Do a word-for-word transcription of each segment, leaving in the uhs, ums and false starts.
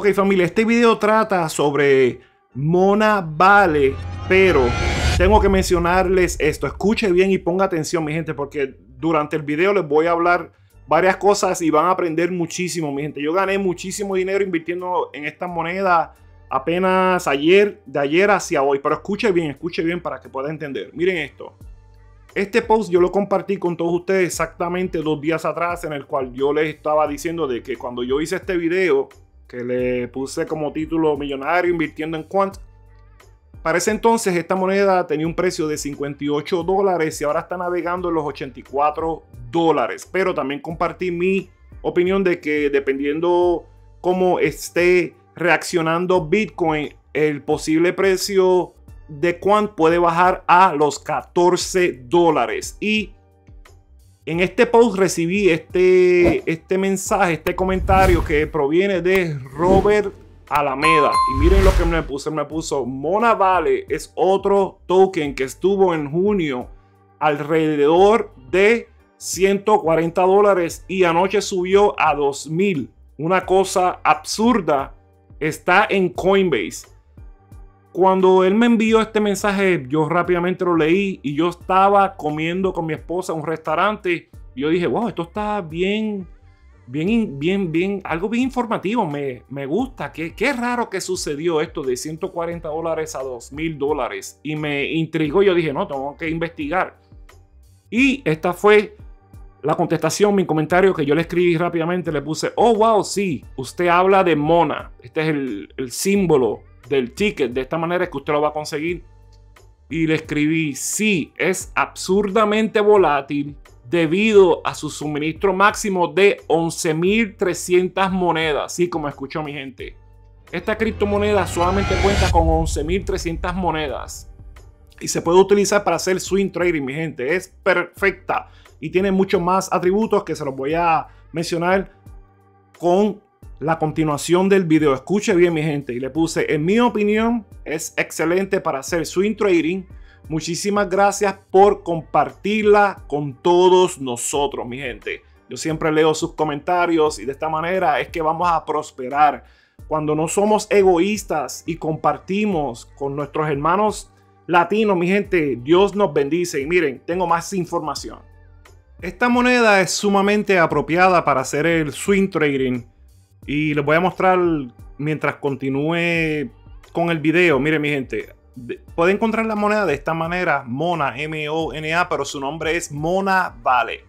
Ok, familia, este video trata sobre MonaVale, pero tengo que mencionarles esto. Escuche bien y ponga atención, mi gente, porque durante el video les voy a hablar varias cosas y van a aprender muchísimo, mi gente. Yo gané muchísimo dinero invirtiendo en esta moneda apenas ayer, de ayer hacia hoy. Pero escuche bien, escuche bien para que pueda entender. Miren esto. Este post yo lo compartí con todos ustedes exactamente dos días atrás, en el cual yo les estaba diciendo de que cuando yo hice este video, que le puse como título Millonario Invirtiendo en Quant, para ese entonces esta moneda tenía un precio de cincuenta y ocho dólares y ahora está navegando en los ochenta y cuatro dólares. Pero también compartí mi opinión de que dependiendo cómo esté reaccionando Bitcoin, el posible precio de Quant puede bajar a los catorce dólares. Y en este post recibí este, este mensaje, este comentario que proviene de Robert Alameda. Y miren lo que me puso. Me puso: MonaVale es otro token que estuvo en junio alrededor de ciento cuarenta dólares y anoche subió a dos mil. Una cosa absurda. Está en Coinbase. Cuando él me envió este mensaje, yo rápidamente lo leí y yo estaba comiendo con mi esposa en un restaurante. Y yo dije, wow, esto está bien, bien, bien, bien, algo bien informativo. Me, me gusta. Qué, qué raro que sucedió esto de ciento cuarenta dólares a dos mil dólares. Y me intrigó. Yo dije, no, tengo que investigar. Y esta fue la contestación, mi comentario que yo le escribí rápidamente. Le puse, oh, wow, sí, usted habla de Mona. Este es el, el símbolo del ticket, de esta manera es que usted lo va a conseguir. Y le escribí, sí, es absurdamente volátil debido a su suministro máximo de once mil trescientas monedas. Sí, como escuchó, mi gente, esta criptomoneda solamente cuenta con once mil trescientas monedas y se puede utilizar para hacer swing trading, mi gente. Es perfecta y tiene muchos más atributos que se los voy a mencionar con la continuación del video. Escuche bien, mi gente. Y le puse, en mi opinión, es excelente para hacer swing trading. Muchísimas gracias por compartirla con todos nosotros, mi gente. Yo siempre leo sus comentarios y de esta manera es que vamos a prosperar. Cuando no somos egoístas y compartimos con nuestros hermanos latinos, mi gente, Dios nos bendice. Y miren, tengo más información. Esta moneda es sumamente apropiada para hacer el swing trading. Y les voy a mostrar mientras continúe con el video. Miren, mi gente, puede encontrar la moneda de esta manera, Mona, M O N A, pero su nombre es MonaVale.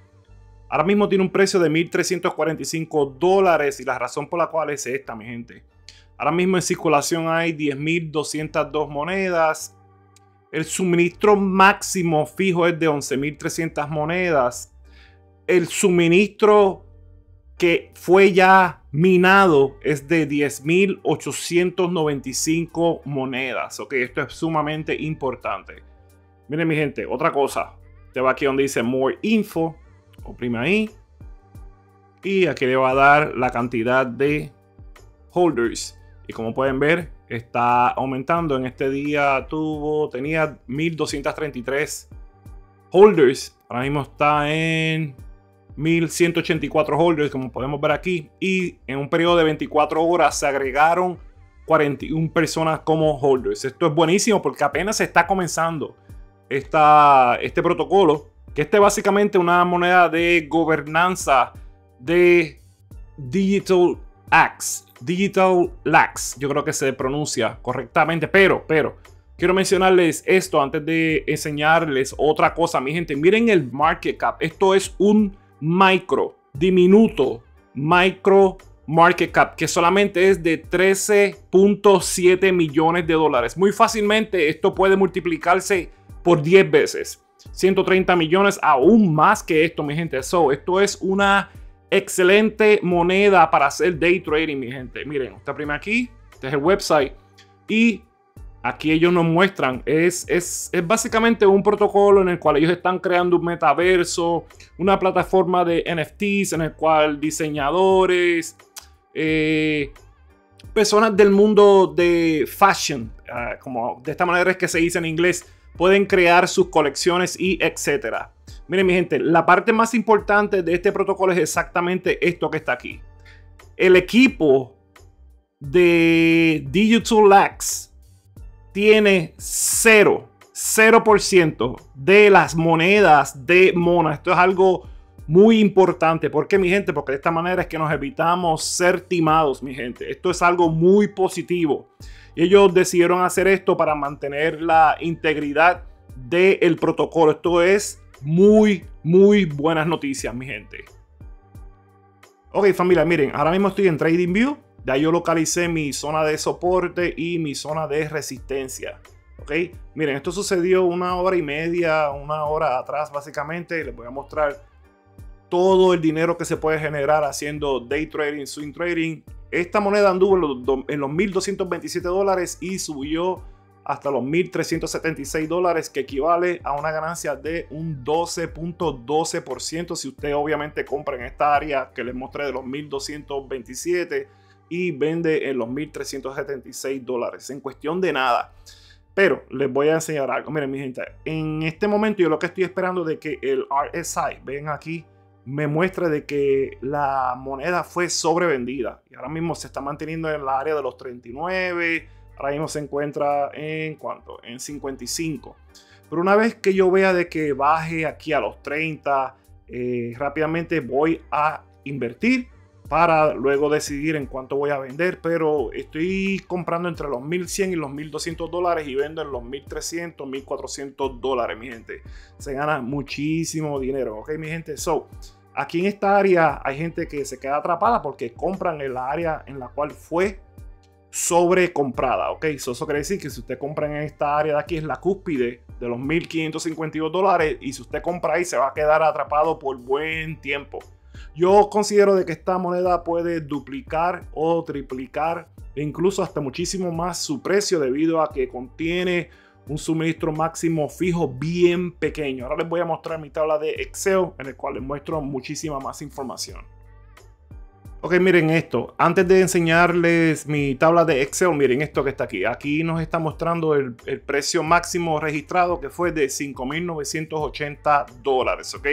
Ahora mismo tiene un precio de mil trescientos cuarenta y cinco dólares y la razón por la cual es esta, mi gente. Ahora mismo en circulación hay diez mil doscientas dos monedas. El suministro máximo fijo es de once mil trescientas monedas. El suministro que fue ya minado es de diez mil ochocientas noventa y cinco monedas. Ok, esto es sumamente importante. Miren, mi gente, otra cosa. Te va aquí donde dice More Info. Oprime ahí. Y aquí le va a dar la cantidad de holders. Y como pueden ver, está aumentando. En este día tuvo, tenía mil doscientas treinta y tres holders. Ahora mismo está en mil ciento ochenta y cuatro holders, como podemos ver aquí, y en un periodo de veinticuatro horas se agregaron cuarenta y una personas como holders. Esto es buenísimo porque apenas se está comenzando esta, este protocolo, que este es básicamente una moneda de gobernanza de DigitalX, DigitalX, yo creo que se pronuncia correctamente, pero, pero, quiero mencionarles esto antes de enseñarles otra cosa, mi gente. Miren el market cap, esto es un micro, diminuto micro market cap que solamente es de trece punto siete millones de dólares. Muy fácilmente esto puede multiplicarse por diez veces, ciento treinta millones, aún más que esto, mi gente. So, esto es una excelente moneda para hacer day trading, mi gente. Miren, usted prime aquí, este es el website y aquí ellos nos muestran, es, es, es básicamente un protocolo en el cual ellos están creando un metaverso, una plataforma de N F Ts en el cual diseñadores, eh, personas del mundo de fashion, uh, como de esta manera es que se dice en inglés, pueden crear sus colecciones y etcétera. Miren, mi gente, la parte más importante de este protocolo es exactamente esto que está aquí. El equipo de DigitalX tiene cero por ciento de las monedas de Mona. Esto es algo muy importante. ¿Por qué, mi gente? Porque de esta manera es que nos evitamos ser timados, mi gente. Esto es algo muy positivo. Ellos decidieron hacer esto para mantener la integridad del protocolo. Esto es muy, muy buenas noticias, mi gente. Ok, familia, miren, ahora mismo estoy en TradingView. Ya yo localicé mi zona de soporte y mi zona de resistencia. Ok, miren, esto sucedió una hora y media, una hora atrás básicamente. Les voy a mostrar todo el dinero que se puede generar haciendo day trading, swing trading. Esta moneda anduvo en los mil doscientos veintisiete dólares y subió hasta los mil trescientos setenta y seis dólares, que equivale a una ganancia de un doce punto doce por ciento si usted obviamente compra en esta área que les mostré de los mil doscientos veintisiete y vende en los mil trescientos setenta y seis dólares en cuestión de nada. Pero les voy a enseñar algo. Miren, mi gente, en este momento yo lo que estoy esperando de que el R S I, ven aquí, me muestra de que la moneda fue sobrevendida y ahora mismo se está manteniendo en la área de los treinta y nueve. Ahora mismo se encuentra en ¿cuánto? En cincuenta y cinco. Pero una vez que yo vea de que baje aquí a los treinta, eh, rápidamente voy a invertir para luego decidir en cuánto voy a vender. Pero estoy comprando entre los mil cien y los mil doscientos dólares y vendo en los mil trescientos, mil cuatrocientos dólares, mi gente. Se gana muchísimo dinero, ¿ok, mi gente? So, aquí en esta área hay gente que se queda atrapada porque compran en la área en la cual fue sobrecomprada, ok. So, eso quiere decir que si usted compra en esta área de aquí es la cúspide de los mil quinientos cincuenta y dos dólares, y si usted compra ahí se va a quedar atrapado por buen tiempo. Yo considero de que esta moneda puede duplicar o triplicar e incluso hasta muchísimo más su precio debido a que contiene un suministro máximo fijo bien pequeño. Ahora les voy a mostrar mi tabla de Excel en el cual les muestro muchísima más información. Ok, miren esto. Antes de enseñarles mi tabla de Excel, miren esto que está aquí. Aquí nos está mostrando el, el precio máximo registrado, que fue de cinco mil novecientos ochenta dólares, ok.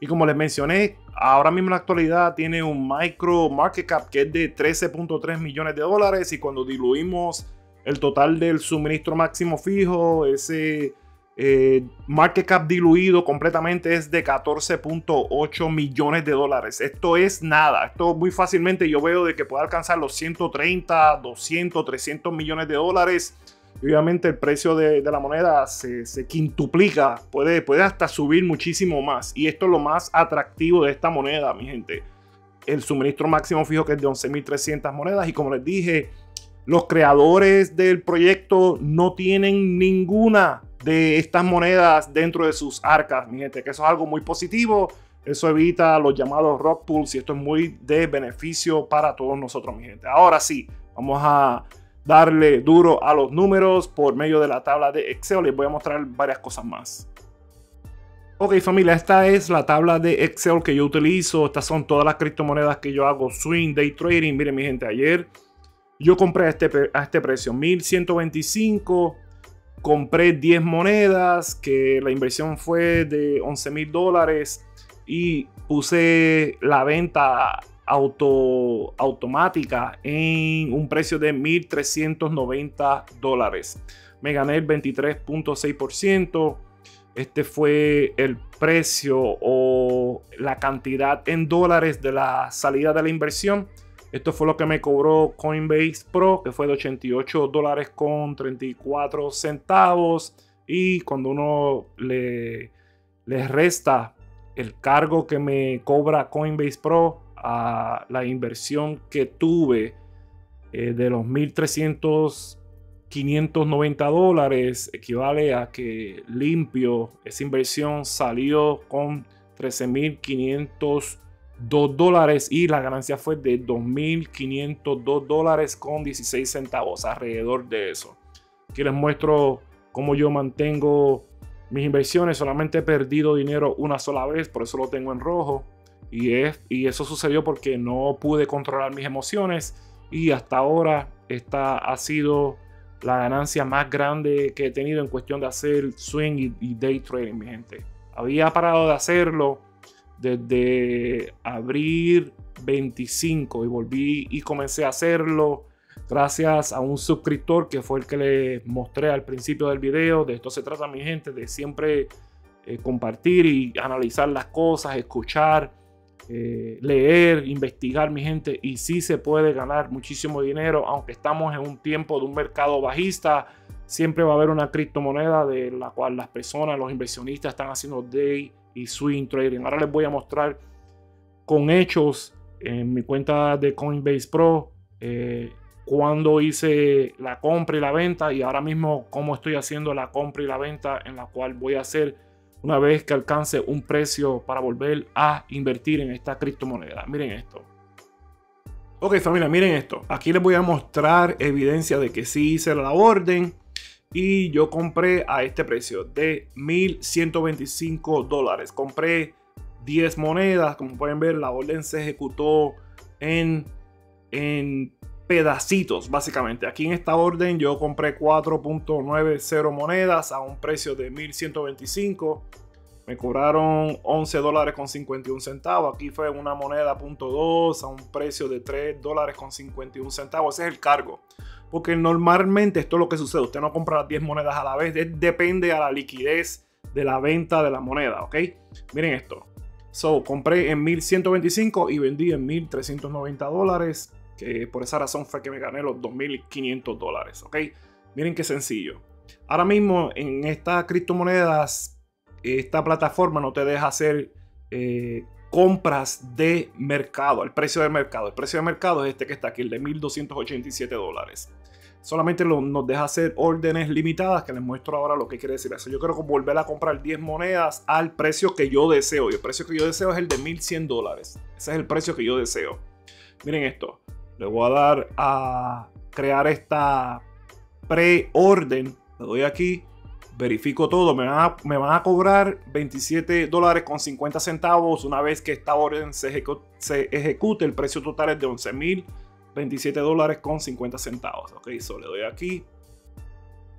Y como les mencioné, ahora mismo en la actualidad tiene un micro market cap que es de trece punto tres millones de dólares, y cuando diluimos el total del suministro máximo fijo, ese eh, market cap diluido completamente es de catorce punto ocho millones de dólares. Esto es nada. Esto muy fácilmente yo veo de que puede alcanzar los ciento treinta, doscientos, trescientos millones de dólares. Obviamente el precio de, de la moneda se, se quintuplica, puede, puede hasta subir muchísimo más. Y esto es lo más atractivo de esta moneda, mi gente. El suministro máximo fijo que es de once mil trescientas monedas. Y como les dije, los creadores del proyecto no tienen ninguna de estas monedas dentro de sus arcas, mi gente. Que eso es algo muy positivo. Eso evita los llamados rug pulls y esto es muy de beneficio para todos nosotros, mi gente. Ahora sí, vamos a darle duro a los números por medio de la tabla de Excel. Les voy a mostrar varias cosas más. Ok, familia, esta es la tabla de Excel que yo utilizo. Estas son todas las criptomonedas que yo hago swing, day trading. Miren, mi gente, ayer yo compré a este, a este precio, mil ciento veinticinco. Compré diez monedas, que la inversión fue de once mil dólares. Y puse la venta Auto, automática en un precio de mil trescientos noventa dólares. Me gané el veintitrés punto seis por ciento. Este fue el precio o la cantidad en dólares de la salida de la inversión. Esto fue lo que me cobró Coinbase Pro, que fue de ochenta y ocho dólares con treinta y cuatro centavos. Y cuando uno le, le resta el cargo que me cobra Coinbase Pro a la inversión que tuve eh, de los mil trescientos, quinientos noventa dólares, equivale a que limpio esa inversión salió con trece mil quinientos dos dólares y la ganancia fue de dos mil quinientos dos dólares con dieciséis centavos, alrededor de eso. Aquí les muestro cómo yo mantengo mis inversiones. Solamente he perdido dinero una sola vez, por eso lo tengo en rojo. Y, es, y eso sucedió porque no pude controlar mis emociones, y hasta ahora esta ha sido la ganancia más grande que he tenido en cuestión de hacer swing y, y day trading, mi gente. Había parado de hacerlo desde abril veinticinco y volví y comencé a hacerlo gracias a un suscriptor que fue el que les mostré al principio del video. De esto se trata, mi gente, de siempre eh, compartir y analizar las cosas, escuchar, eh, leer, investigar, mi gente. Y sí se puede ganar muchísimo dinero, aunque estamos en un tiempo de un mercado bajista. Siempre va a haber una criptomoneda de la cual las personas, los inversionistas están haciendo day y swing trading. Ahora les voy a mostrar con hechos en mi cuenta de Coinbase Pro eh, cuando hice la compra y la venta, y ahora mismo cómo estoy haciendo la compra y la venta, en la cual voy a hacer una vez que alcance un precio para volver a invertir en esta criptomoneda. Miren esto. Ok, familia, miren esto. Aquí les voy a mostrar evidencia de que sí hice la orden. Y yo compré a este precio de mil ciento veinticinco dólares. Compré diez monedas. Como pueden ver, la orden se ejecutó en, en pedacitos, básicamente. Aquí en esta orden yo compré cuatro punto noventa monedas a un precio de mil ciento veinticinco. Me cobraron once dólares con cincuenta y un centavos. Aquí fue una moneda punto dos a un precio de tres dólares con cincuenta y un centavos. Ese es el cargo. Porque normalmente esto es lo que sucede. Usted no compra las diez monedas a la vez. Depende a la liquidez de la venta de la moneda, ¿ok? Miren esto. So, compré en mil ciento veinticinco y vendí en mil trescientos noventa dólares. Que por esa razón fue que me gané los dos mil quinientos dólares, ¿ok? Miren qué sencillo. Ahora mismo en estas criptomonedas, esta plataforma no te deja hacer eh, compras de mercado. El precio de mercado. El precio de mercado es este que está aquí, el de mil doscientos ochenta y siete dólares. Solamente lo, nos deja hacer órdenes limitadas, que les muestro ahora lo que quiere decir eso. Yo quiero volver a comprar diez monedas al precio que yo deseo. Y el precio que yo deseo es el de mil cien dólares. Ese es el precio que yo deseo. Miren esto. Le voy a dar a crear esta preorden. Le doy aquí. Verifico todo. Me van a, me van a cobrar veintisiete dólares con cincuenta centavos. Una vez que esta orden se, ejecu se ejecute, el precio total es de once mil veintisiete dólares con cincuenta centavos. Ok, eso le doy aquí.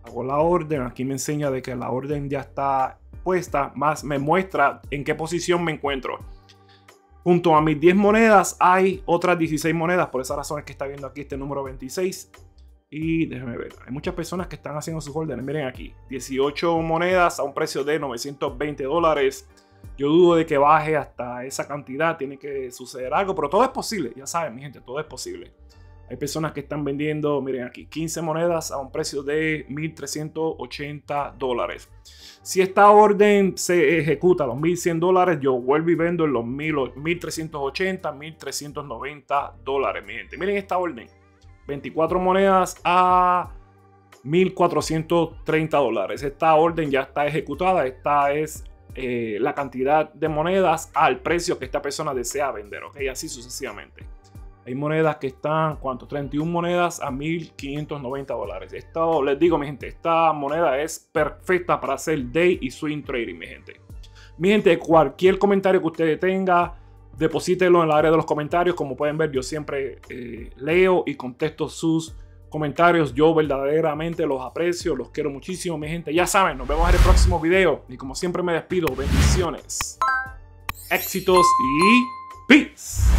Hago la orden. Aquí me enseña de que la orden ya está puesta. Más me muestra en qué posición me encuentro. Junto a mis diez monedas hay otras dieciséis monedas. Por esa razón es que está viendo aquí este número veintiséis. Y déjenme ver, hay muchas personas que están haciendo sus órdenes. Miren aquí, dieciocho monedas a un precio de novecientos veinte dólares. Yo dudo de que baje hasta esa cantidad, tiene que suceder algo, pero todo es posible. Ya saben, mi gente, todo es posible. Hay personas que están vendiendo, miren aquí, quince monedas a un precio de mil trescientos ochenta dólares. Si esta orden se ejecuta a los mil cien dólares, yo vuelvo y vendo en los mil trescientos ochenta, mil trescientos noventa dólares, mi gente. Miren esta orden. veinticuatro monedas a mil cuatrocientos treinta dólares. Esta orden ya está ejecutada. Esta es eh, la cantidad de monedas al precio que esta persona desea vender. Ok, así sucesivamente. Hay monedas que están, ¿cuánto? treinta y una monedas a mil quinientos noventa dólares. Esto, les digo, mi gente, esta moneda es perfecta para hacer day y swing trading, mi gente. Mi gente, cualquier comentario que ustedes tengan, deposítelo en la área de los comentarios. Como pueden ver, yo siempre eh, leo y contesto sus comentarios. Yo verdaderamente los aprecio, los quiero muchísimo, mi gente. Ya saben, nos vemos en el próximo video. Y como siempre me despido, bendiciones, éxitos y peace.